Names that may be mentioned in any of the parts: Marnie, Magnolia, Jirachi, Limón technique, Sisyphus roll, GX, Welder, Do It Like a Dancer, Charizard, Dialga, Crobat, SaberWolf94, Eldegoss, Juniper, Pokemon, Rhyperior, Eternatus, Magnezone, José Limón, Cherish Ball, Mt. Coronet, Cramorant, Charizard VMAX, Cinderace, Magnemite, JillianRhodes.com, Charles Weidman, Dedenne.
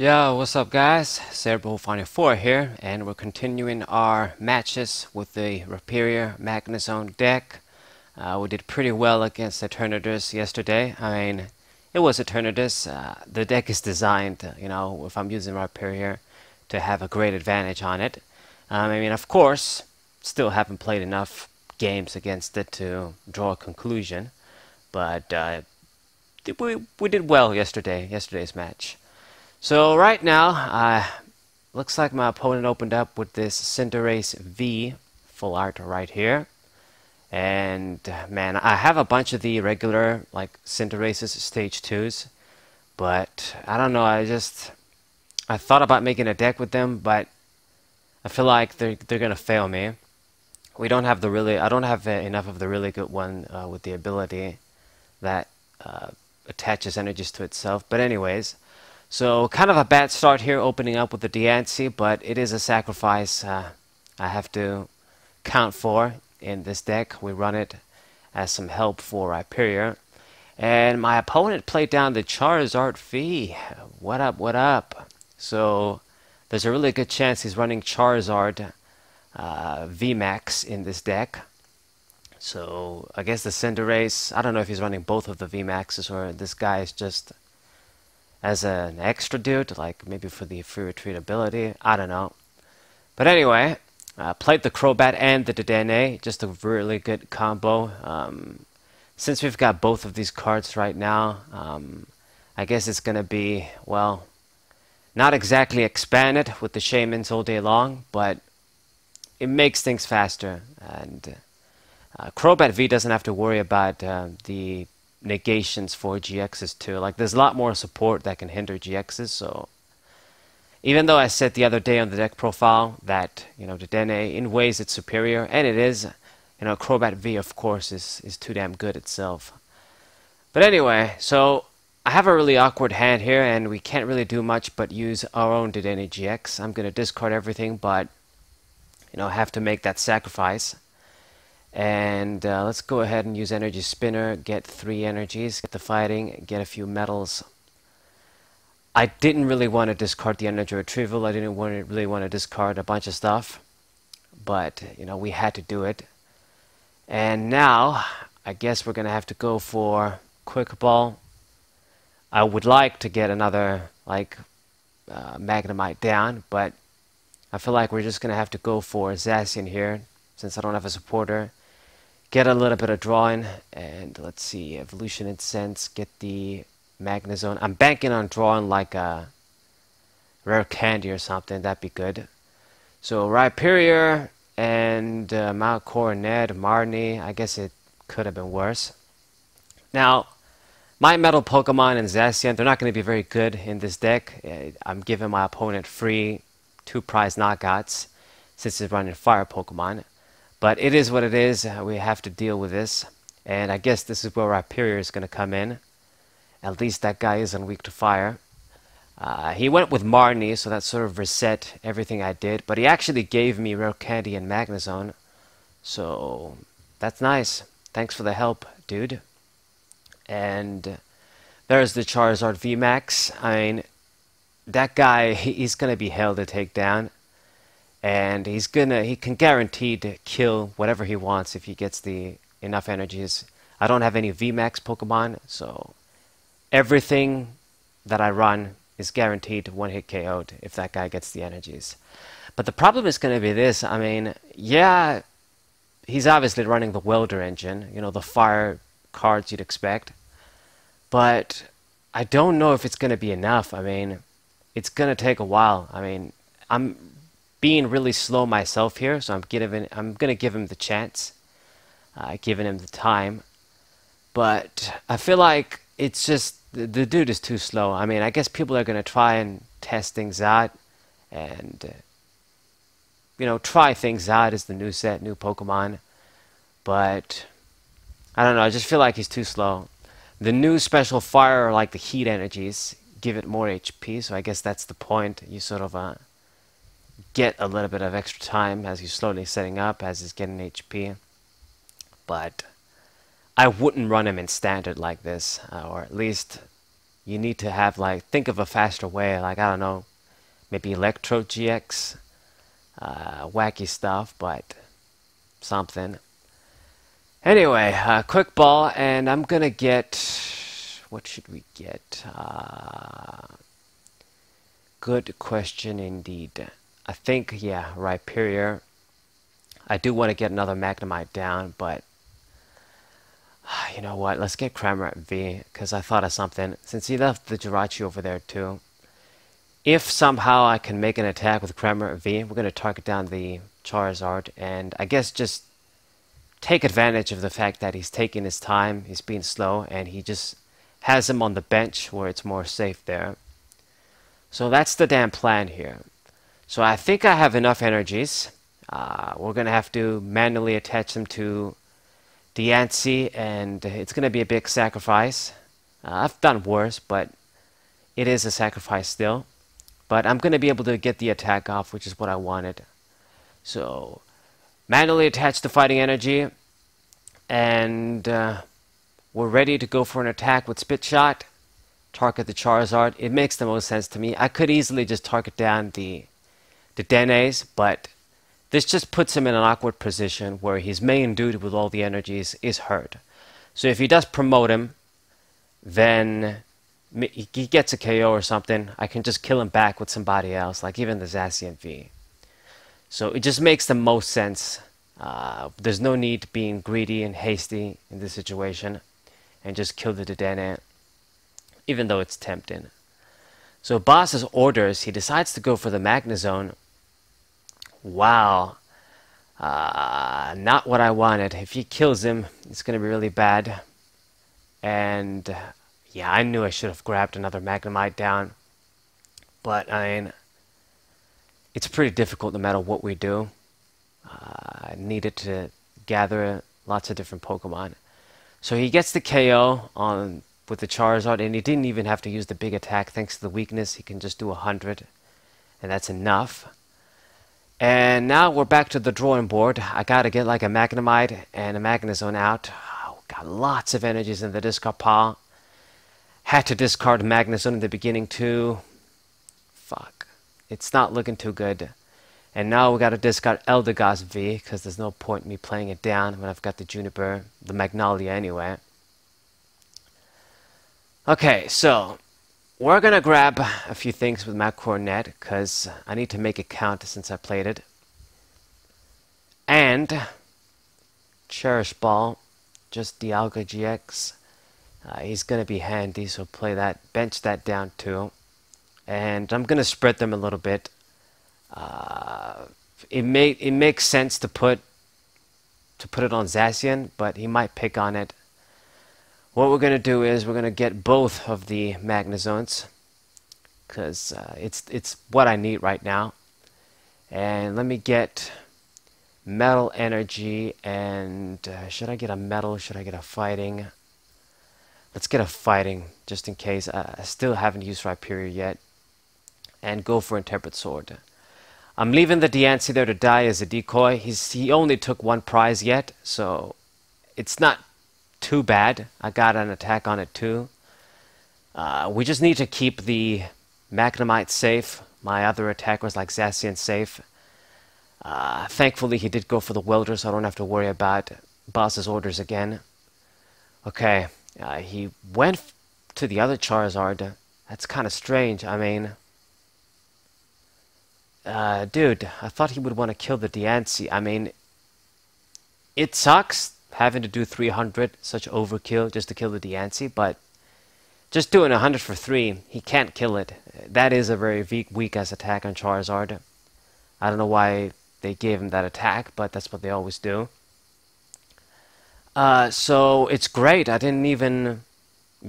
Yo, what's up guys, SaberWolf94 here, and we're continuing our matches with the Rhyperior Magnezone deck. We did pretty well against Eternatus yesterday. I mean, it was Eternatus. The deck is designed, you know, if I'm using Rhyperior, to have a great advantage on it. I mean, of course, still haven't played enough games against it to draw a conclusion, but we did well yesterday's match. So right now, looks like my opponent opened up with this Cinderace V full art right here, and man, I have a bunch of the regular like Cinderace's stage 2s, but I don't know, I thought about making a deck with them, but I feel like they're gonna fail me. We don't have the really, I don't have enough of the really good one with the ability that attaches energies to itself, but anyways. So, kind of a bad start here, opening up with the Diancie, but it is a sacrifice I have to count for in this deck. We run it as some help for Rhyperior. And my opponent played down the Charizard V. What up, what up? So, there's a really good chance he's running Charizard VMAX in this deck. So, I guess the Cinderace, I don't know if he's running both of the VMAXs or this guy is just as an extra dude, like maybe for the free retreat ability, I don't know. But anyway, played the Crobat and the Dedenne, just a really good combo. Since we've got both of these cards right now, I guess it's going to be, well, not exactly expanded with the Shamans all day long, but it makes things faster. And Crobat V doesn't have to worry about the negations for GXs too. Like, there's a lot more support that can hinder GXs, so even though I said the other day on the deck profile that, you know, Dedenne, in ways it's superior, and it is, you know, Crobat V, of course, is too damn good itself. But anyway, so I have a really awkward hand here, and we can't really do much but use our own Dedenne GX. I'm going to discard everything, but, you know, I have to make that sacrifice. And let's go ahead and use Energy Spinner, get 3 energies, get the fighting, get a few metals. I didn't really want to discard the energy retrieval, I didn't really want to discard a bunch of stuff, but you know, we had to do it. And now I guess we're gonna have to go for Quick Ball. I would like to get another like Magnemite down, but I feel like we're just gonna have to go for Zacian here, since I don't have a supporter. Get a little bit of drawing, and let's see, Evolution Incense, get the Magnezone. I'm banking on drawing like a Rare Candy or something, that'd be good. So Rhyperior and Mt. Coronet, Marnie, I guess it could have been worse. Now, my Metal Pokemon and Zacian, they're not going to be very good in this deck. I'm giving my opponent free 2-prize knockouts since it's running Fire Pokemon. But it is what it is, we have to deal with this. And I guess this is where Rhyperior is going to come in. At least that guy isn't weak to fire. He went with Marnie, so that sort of reset everything I did. But he actually gave me Rare Candy and Magnezone. So, that's nice. Thanks for the help, dude. And there's the Charizard VMAX. I mean, that guy, he's going to be hell to take down. And he can guaranteed kill whatever he wants if he gets the enough energies. I don't have any VMAX Pokemon, so everything that I run is guaranteed one-hit KO'd if that guy gets the energies. But the problem is going to be this. I mean, yeah, he's obviously running the Welder engine, you know, the fire cards you'd expect. But I don't know if it's going to be enough. I mean, it's going to take a while. I mean, I'm being really slow myself here, so I'm gonna give him the chance, giving him the time. But I feel like it's just the dude is too slow. I mean, I guess people are gonna try and test things out, and you know, try things out is the new set, new Pokemon. But I don't know. I just feel like he's too slow. The new special fire, like the heat energies, give it more HP. So I guess that's the point. You sort of get a little bit of extra time as he's slowly setting up, as he's getting HP. But I wouldn't run him in standard like this, or at least you need to have, like, think of a faster way, like, I don't know, maybe Electro GX, wacky stuff, but something. Anyway, Quick Ball, and I'm gonna get, what should we get? Good question indeed. I think, yeah, Rhyperior. I do want to get another Magnemite down, but you know what? Let's get Cramorant V, because I thought of something. Since he left the Jirachi over there too, if somehow I can make an attack with Cramorant V, we're going to target down the Charizard, and I guess just take advantage of the fact that he's taking his time, he's being slow, and he just has him on the bench where it's more safe there. So that's the damn plan here. So I think I have enough energies. We're going to have to manually attach them to Diancie, and it's going to be a big sacrifice. I've done worse, but it is a sacrifice still. But I'm going to be able to get the attack off, which is what I wanted. So manually attach the fighting energy, and we're ready to go for an attack with Spit Shot. Target the Charizard. It makes the most sense to me. I could easily just target down the Denne's, but this just puts him in an awkward position where his main dude with all the energies is hurt. So if he does promote him, then he gets a KO or something. I can just kill him back with somebody else, like even the Zacian V. So it just makes the most sense. There's no need being greedy and hasty in this situation and just kill the Dedenne, even though it's tempting. So Boss's orders, he decides to go for the Magnezone. Wow, not what I wanted. If he kills him, it's going to be really bad. And yeah, I knew I should have grabbed another Magnemite down. But I mean, it's pretty difficult no matter what we do. I needed to gather lots of different Pokemon. So he gets the KO on with the Charizard, and he didn't even have to use the big attack. Thanks to the weakness, he can just do 100, and that's enough. And now we're back to the drawing board. I gotta get like a Magnemite and a Magnezone out. Oh, got lots of energies in the discard pile. Had to discard Magnezone in the beginning too. Fuck. It's not looking too good. And now we gotta discard Eldegoss V, because there's no point in me playing it down when I've got the Juniper, the Magnolia anyway. Okay, so we're going to grab a few things with Mt. Coronet, because I need to make it count since I played it. And Cherish Ball, just Dialga GX. He's going to be handy, so play that, bench that down too. And I'm going to spread them a little bit. It makes sense to put it on Zacian, but he might pick on it. What we're going to do is we're going to get both of the Magnezones, because it's what I need right now. And let me get Metal Energy, and should I get a Metal, should I get a Fighting? Let's get a Fighting, just in case. I still haven't used Rhyperior yet. And go for Intemperate Sword. I'm leaving the Diancie there to die as a decoy. He only took one prize yet, so it's not too bad. I got an attack on it too. We just need to keep the Magnemite safe, my other attackers like Zacian safe. Thankfully he did go for the Welder, so I don't have to worry about Boss's orders again. Okay, he went to the other Charizard. That's kind of strange. I mean, dude, I thought he would want to kill the Diancie. I mean, it sucks having to do 300, such overkill, just to kill the Diancie, but just doing 100 for 3, he can't kill it. That is a very weak-ass attack on Charizard. I don't know why they gave him that attack, but that's what they always do. So it's great. I didn't even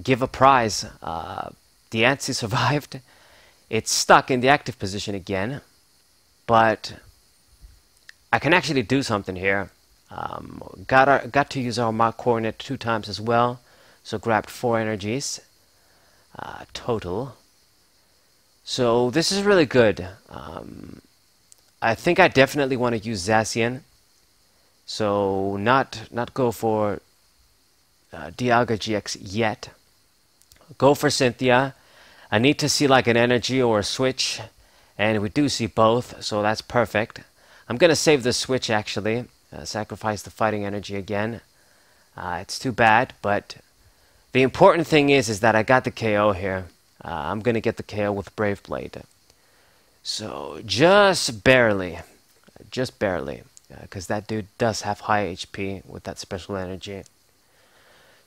give a prize. Diancie survived. It's stuck in the active position again, but I can actually do something here. Got to use our Mt. Coronet 2 times as well, so grabbed 4 energies total. So this is really good. I think I definitely want to use Zacian, so not go for Dialga GX yet. go for Cynthia. I need to see like an energy or a switch, and we do see both, so that's perfect. I'm going to save the switch actually, sacrifice the fighting energy again. It's too bad, but the important thing is that I got the KO here. I'm going to get the KO with Brave Blade. So just barely, because that dude does have high HP with that special energy.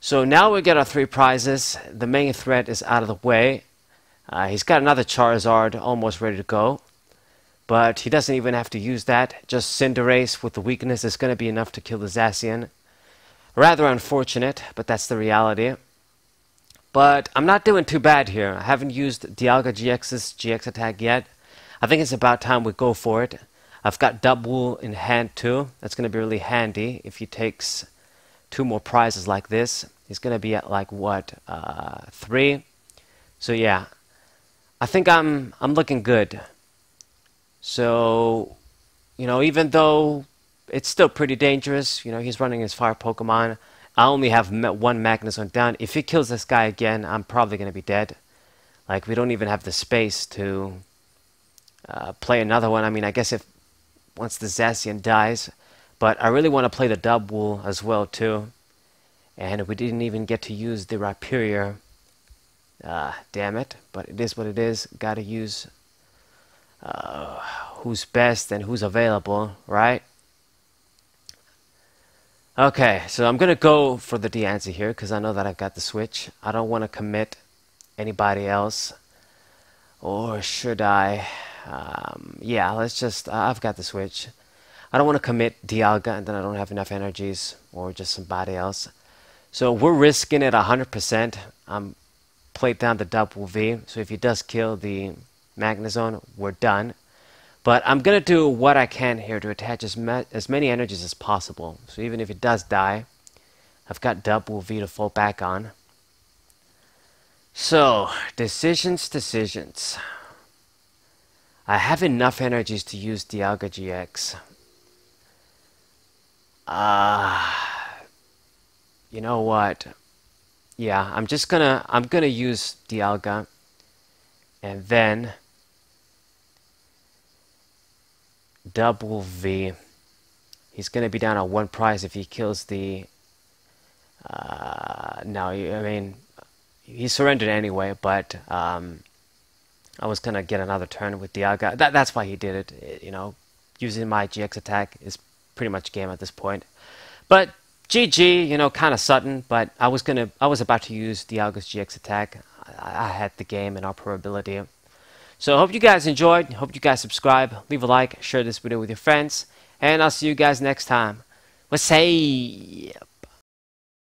So now we get our three prizes. The main threat is out of the way. He's got another Charizard almost ready to go, but he doesn't even have to use that. Just Cinderace with the weakness is going to be enough to kill the Zacian. Rather unfortunate, but that's the reality. But I'm not doing too bad here. I haven't used Dialga GX's GX attack yet. I think it's about time we go for it. I've got Dubwool in hand too. That's going to be really handy if he takes two more prizes like this. He's going to be at like what, three? So yeah. I think I'm looking good. So, you know, even though it's still pretty dangerous, you know, he's running his fire Pokemon. I only have one Magnezone down. If he kills this guy again, I'm probably going to be dead. Like, we don't even have the space to play another one. I mean, I guess if once the Zacian dies, but I really want to play the Dubwool as well too. And we didn't even get to use the Rhyperior. Damn it, but it is what it is. Gotta use who's best and who's available, right? Okay, so I'm gonna go for the Diancie here because I know that I've got the switch. I don't want to commit anybody else, or should I? Yeah, let's just I've got the switch. I don't want to commit Dialga and then I don't have enough energies, or just somebody else. So we're risking it 100%. I'm played down the double V, so if he does kill the Magnezone, we're done. But I'm going to do what I can here to attach as many energies as possible. So even if it does die, I've got double V to fall back on. So, decisions. I have enough energies to use Dialga GX. You know what? Yeah, I'm gonna use Dialga, and then Double V. He's gonna be down on one prize if he kills the. No, I mean, he surrendered anyway, but I was gonna get another turn with Dialga. That's why he did it. You know, using my GX attack is pretty much game at this point, but. GG, you know, kind of sudden, but I was about to use Dialga's GX attack. I had the game and operability. So I hope you guys enjoyed. Hope you guys subscribe, leave a like, share this video with your friends, and I'll see you guys next time. What's up?